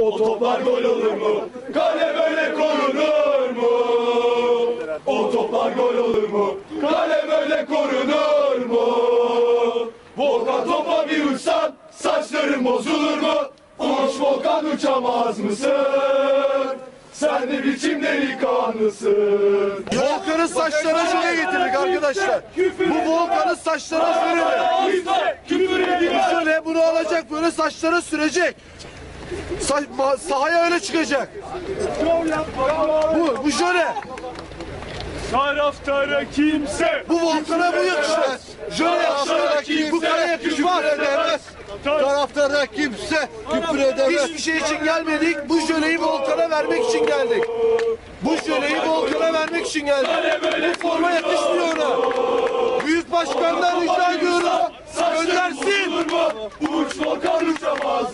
O toplar gol olur mu? Kale böyle korunur mu? O toplar gol olur mu? Kale böyle korunur mu? Volkan topa bir uçsan saçların bozulur mu? Uç Volkan uçamaz mısın? Sen de biçim delikanlısın. Volkan'ın saçları şuraya getirdik arkadaşlar. Bu Volkan'ın saçları süreli. Şöyle bunu alacak, böyle saçları sürecek. Sahaya öyle çıkacak. Bu jöle. Taraftara kimse. Bu Volkan'a bu yakışmaz. Jöle yakışmaz. Bu kara yakışmaz. Taraftara kimse küfür edemez. Hiçbir şey için gelmedik. Bu jöleyi Volkan'a vermek için geldik. Bu jöleyi Volkan'a vermek için geldik. Bu forma yakışmıyor ona. Büyük başkandan rica ediyorum. Göndersin. Uç Volkan uçamaz.